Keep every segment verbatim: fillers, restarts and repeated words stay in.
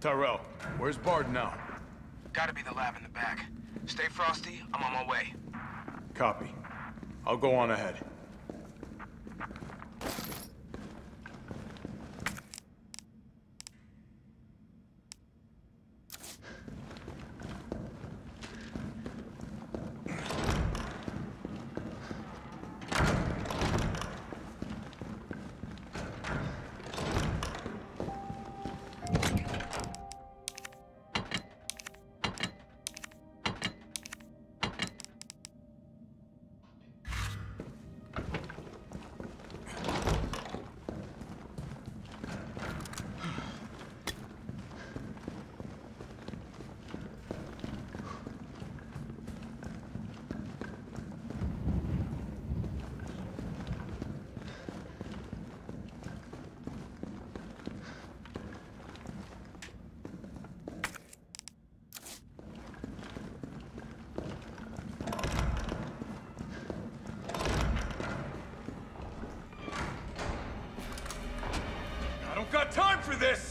Tyrell, where's Bard now? Gotta be the lab in the back. Stay frosty, I'm on my way. Copy. I'll go on ahead. Got time for this!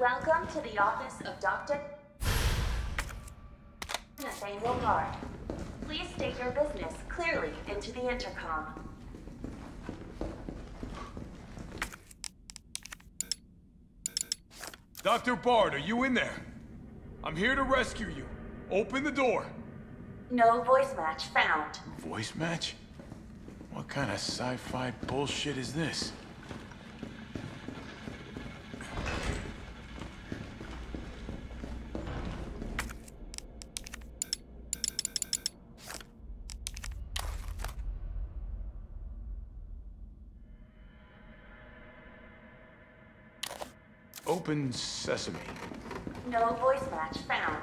Welcome to the office of Doctor Nathaniel Bard. Please state your business clearly into the intercom. Doctor Bard, are you in there? I'm here to rescue you. Open the door. No voice match found. Voice match? What kind of sci-fi bullshit is this? Open sesame. No voice match found.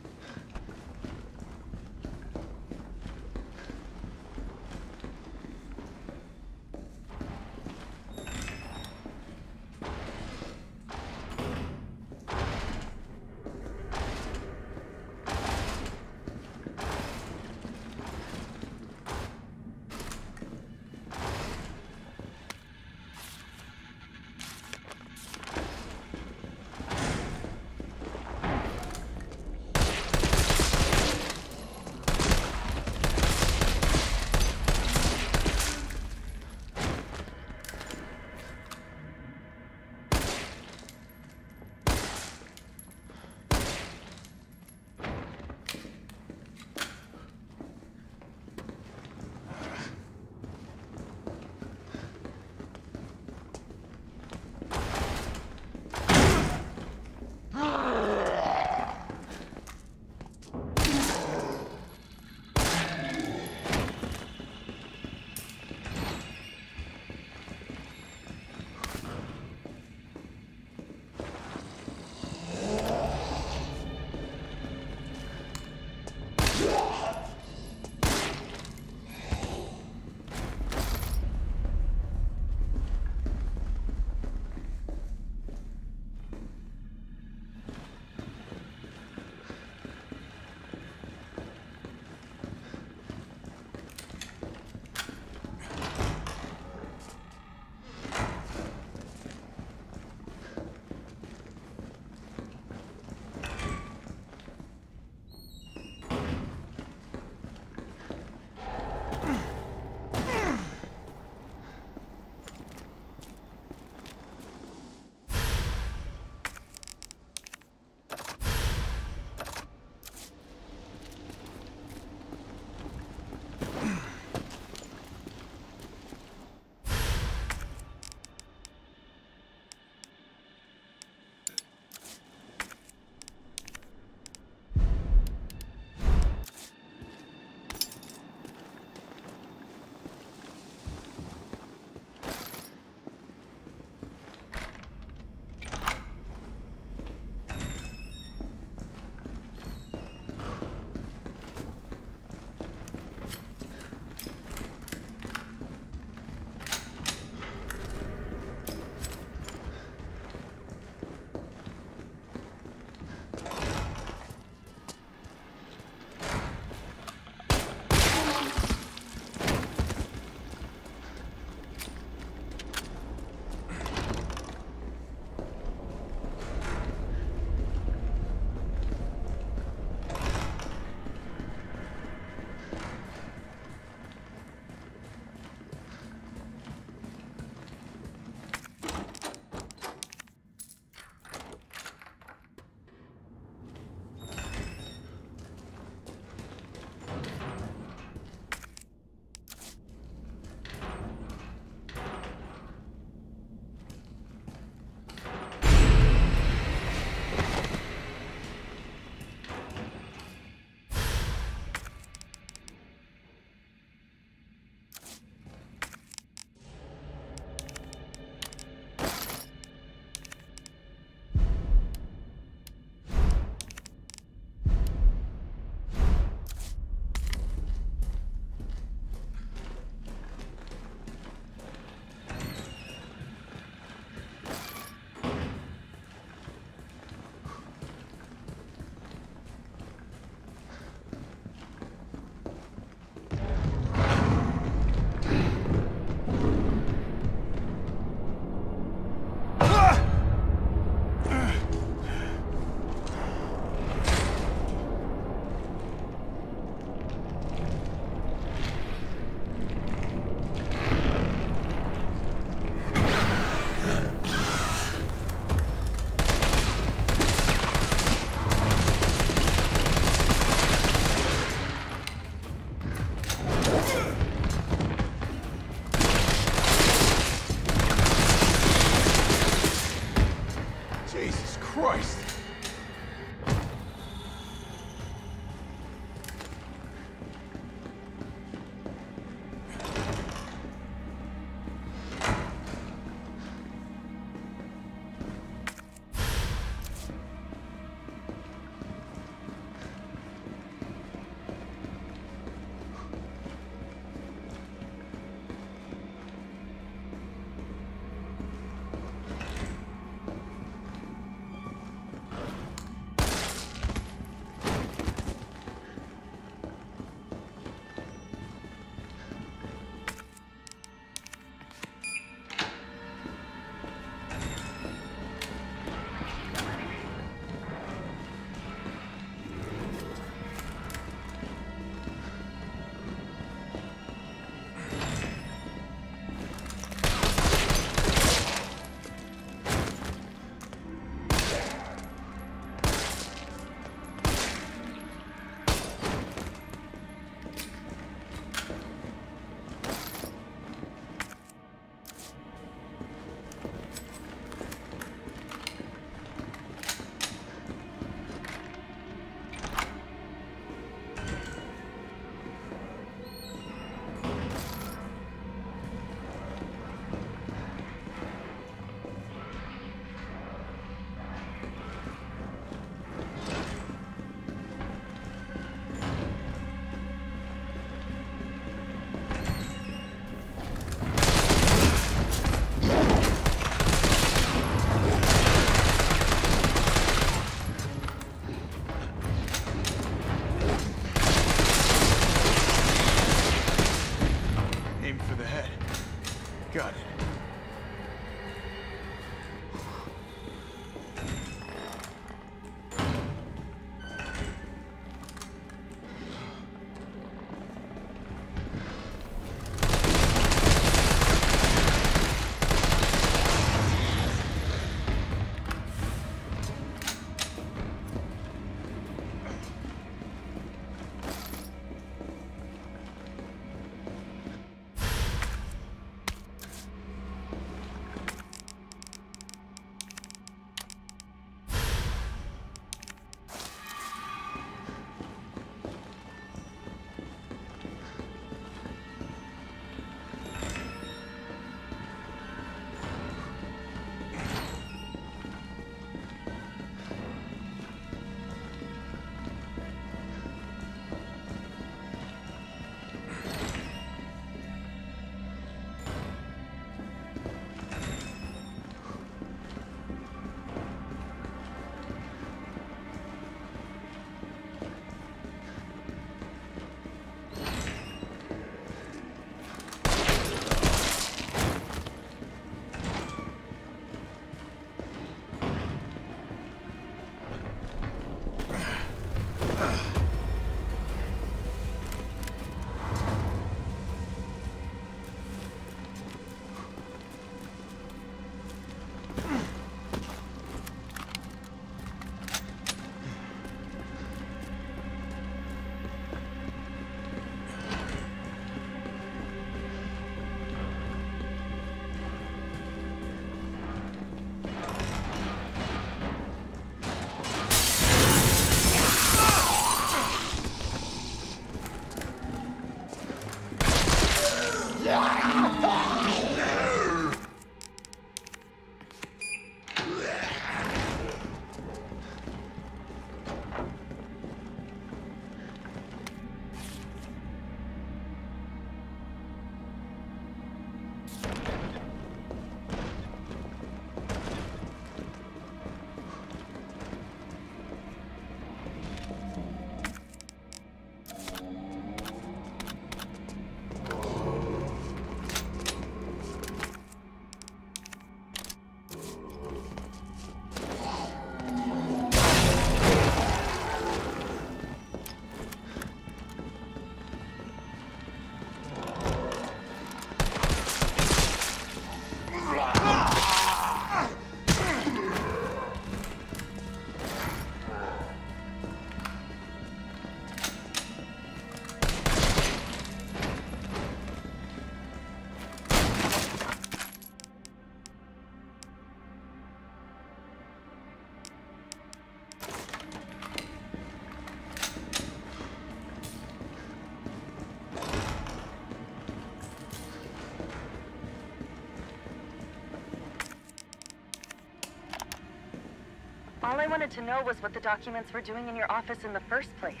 All I wanted to know was what the documents were doing in your office in the first place.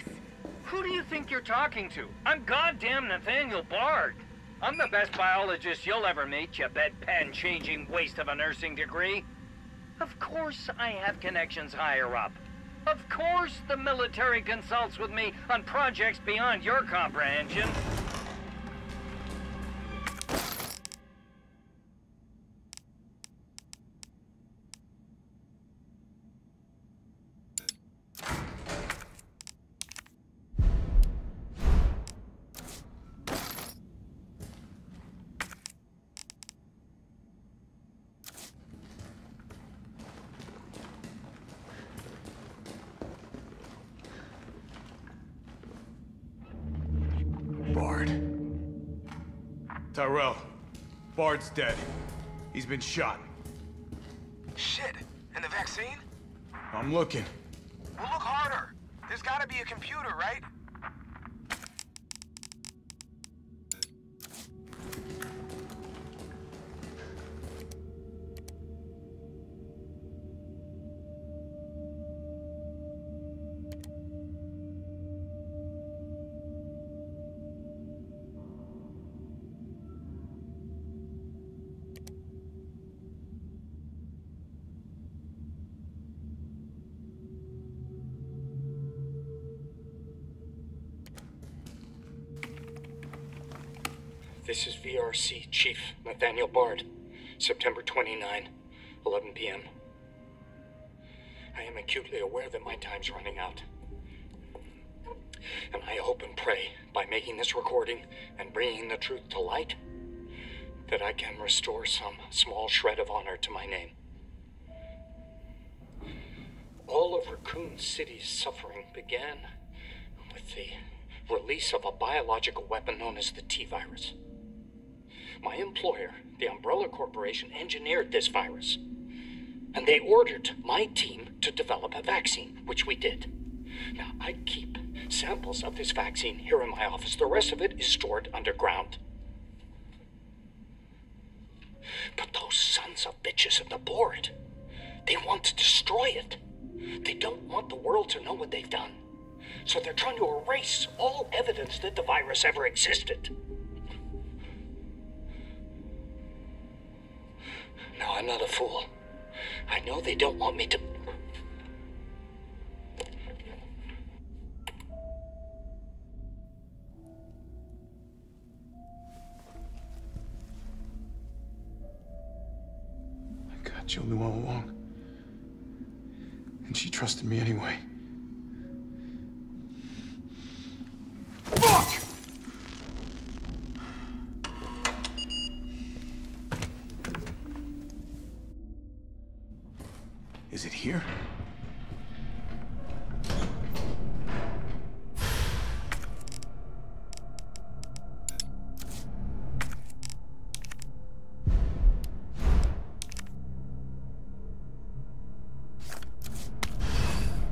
Who do you think you're talking to? I'm goddamn Nathaniel Bard. I'm the best biologist you'll ever meet, you bedpan-changing waste of a nursing degree. Of course I have connections higher up. Of course the military consults with me on projects beyond your comprehension. Tyrell, Bard's dead. He's been shot. Shit, and the vaccine? I'm looking. Well, look harder. There's gotta be a computer, right? This is V R C Chief Nathaniel Bard, September twenty-ninth, eleven p m I am acutely aware that my time's running out. And I hope and pray, by making this recording and bringing the truth to light, that I can restore some small shred of honor to my name. All of Raccoon City's suffering began with the release of a biological weapon known as the T virus. My employer, the Umbrella Corporation, engineered this virus, and they ordered my team to develop a vaccine, which we did. Now, I keep samples of this vaccine here in my office. The rest of it is stored underground. But those sons of bitches at the board, they want to destroy it. They don't want the world to know what they've done. So they're trying to erase all evidence that the virus ever existed. No, I'm not a fool. I know they don't want me to... I got Jill knew all along. And she trusted me anyway. Is it here?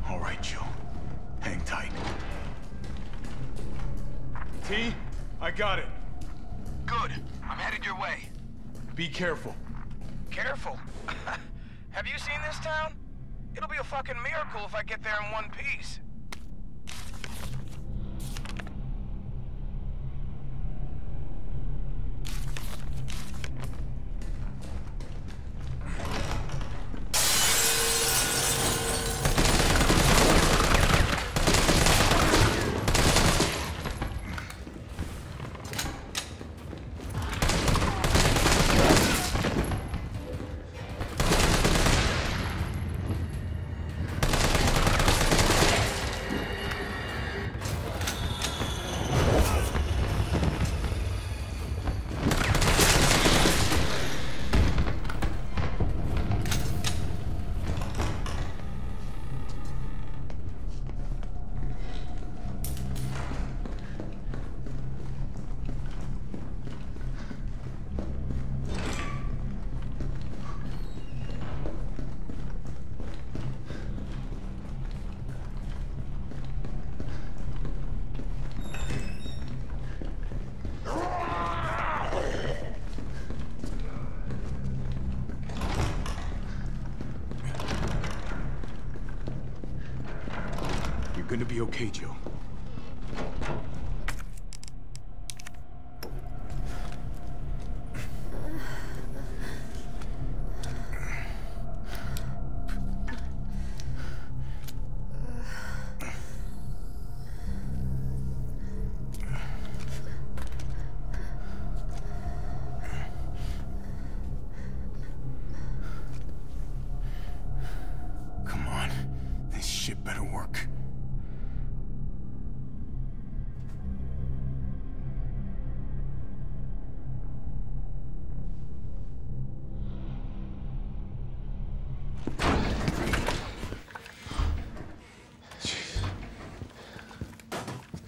All right, Jill. Hang tight. T, I got it. Good. I'm headed your way. Be careful. Careful? Have you seen this town? It'll be a fucking miracle if I get there in one piece. You're gonna be okay, Joe.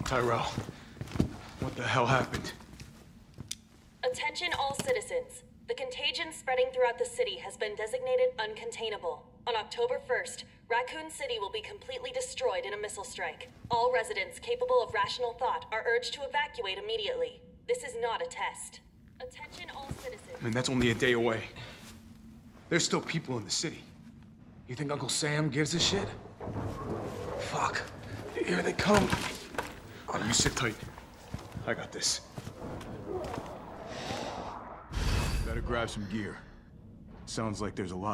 Tyrell, what the hell happened? Attention all citizens. The contagion spreading throughout the city has been designated uncontainable. On October first, Raccoon City will be completely destroyed in a missile strike. All residents capable of rational thought are urged to evacuate immediately. This is not a test. Attention all citizens. I mean, that's only a day away. There's still people in the city. You think Uncle Sam gives a shit? Fuck. Here they come. Oh, you sit tight. I got this. Better grab some gear. Sounds like there's a lot.